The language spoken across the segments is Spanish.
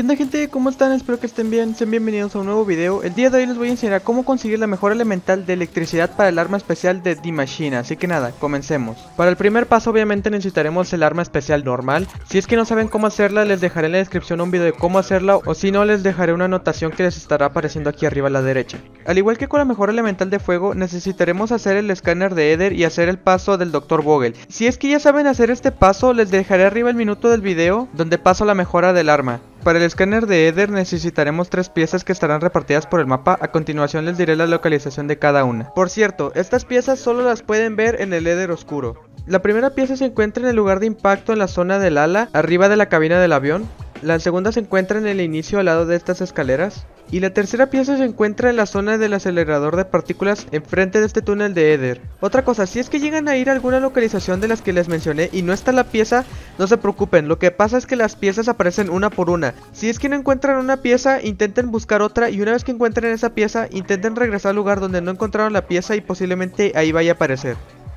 ¿Qué onda, gente? ¿Cómo están? Espero que estén bien, sean bienvenidos a un nuevo video. El día de hoy les voy a enseñar cómo conseguir la mejora elemental de electricidad para el arma especial de Die Maschine, así que nada, comencemos. Para el primer paso obviamente necesitaremos el arma especial normal. Si es que no saben cómo hacerla, les dejaré en la descripción un video de cómo hacerla, o si no les dejaré una anotación que les estará apareciendo aquí arriba a la derecha. Al igual que con la mejora elemental de fuego, necesitaremos hacer el escáner de Eder y hacer el paso del Dr. Vogel. Si es que ya saben hacer este paso, les dejaré arriba el minuto del video donde paso la mejora del arma. Para el escáner de Eder necesitaremos 3 piezas que estarán repartidas por el mapa, a continuación les diré la localización de cada una. Por cierto, estas piezas solo las pueden ver en el Eder oscuro. La primera pieza se encuentra en el lugar de impacto en la zona del ala, arriba de la cabina del avión. La segunda se encuentra en el inicio al lado de estas escaleras. Y la tercera pieza se encuentra en la zona del acelerador de partículas enfrente de este túnel de Eder. Otra cosa, si es que llegan a ir a alguna localización de las que les mencioné y no está la pieza, no se preocupen, lo que pasa es que las piezas aparecen una por una. Si es que no encuentran una pieza, intenten buscar otra y una vez que encuentren esa pieza, intenten regresar al lugar donde no encontraron la pieza y posiblemente ahí vaya a aparecer.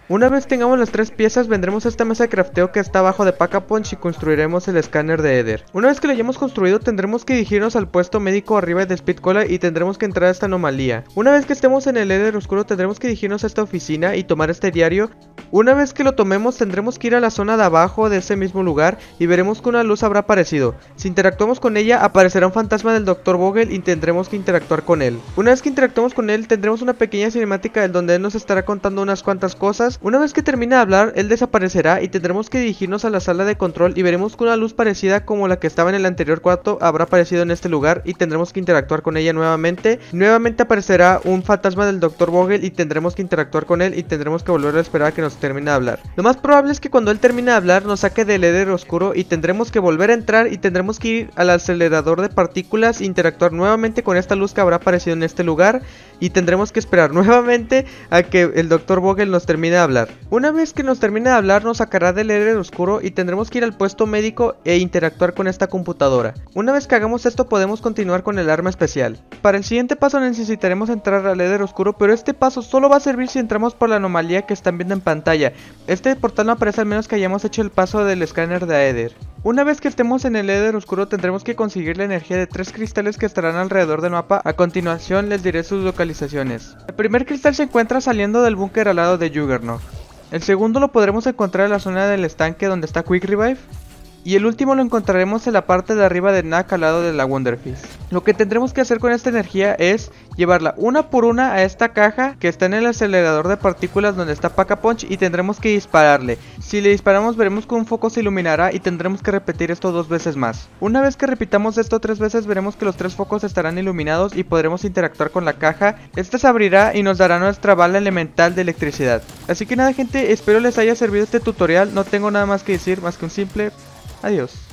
Una vez tengamos las 3 piezas, vendremos a esta mesa de crafteo que está abajo de Pack-a-Punch y construiremos el escáner de Eder. Una vez que lo hayamos construido, tendremos que dirigirnos al puesto médico arriba de Spitcola y tendremos que entrar a esta anomalía. Una vez que estemos en el Eder oscuro, tendremos que dirigirnos a esta oficina y tomar este diario. Una vez que lo tomemos, tendremos que ir a la zona de abajo de ese mismo lugar y veremos que una luz habrá aparecido. Si interactuamos con ella, aparecerá un fantasma del Dr. Vogel y tendremos que interactuar con él. Una vez que interactuamos con él, tendremos una pequeña cinemática donde él nos estará contando unas cuantas cosas. Una vez que termine de hablar, él desaparecerá y tendremos que dirigirnos a la sala de control y veremos que una luz parecida como la que estaba en el anterior cuarto habrá aparecido en este lugar y tendremos que interactuar con ella nuevamente. Nuevamente aparecerá un fantasma del Dr. Vogel y tendremos que interactuar con él y tendremos que volver a esperar a que nos termine de hablar. Lo más probable es que cuando él termine de hablar nos saque del Eder oscuro y tendremos que volver a entrar y tendremos que ir al acelerador de partículas e interactuar nuevamente con esta luz que habrá aparecido en este lugar y tendremos que esperar nuevamente a que el Dr. Vogel nos termine de hablar. Una vez que nos termine de hablar nos sacará del Eder oscuro y tendremos que ir al puesto médico e interactuar con esta computadora. Una vez que hagamos esto podemos continuar con el arma especial. Para el siguiente paso necesitaremos entrar al Eder oscuro, pero este paso solo va a servir si entramos por la anomalía que están viendo en pantalla. Este portal no aparece al menos que hayamos hecho el paso del escáner de Eder. Una vez que estemos en el Eder oscuro tendremos que conseguir la energía de 3 cristales que estarán alrededor del mapa, a continuación les diré sus localizaciones. El primer cristal se encuentra saliendo del búnker al lado de Juggernaut. El segundo lo podremos encontrar en la zona del estanque donde está Quick Revive. Y el último lo encontraremos en la parte de arriba de Nak al lado de la Wonderfist. Lo que tendremos que hacer con esta energía es llevarla una por una a esta caja que está en el acelerador de partículas donde está Pack-a-Punch y tendremos que dispararle. Si le disparamos veremos que un foco se iluminará y tendremos que repetir esto 2 veces más. Una vez que repitamos esto 3 veces veremos que los 3 focos estarán iluminados y podremos interactuar con la caja. Esta se abrirá y nos dará nuestra bala elemental de electricidad. Así que nada, gente, espero les haya servido este tutorial, no tengo nada más que decir, más que un simple adiós.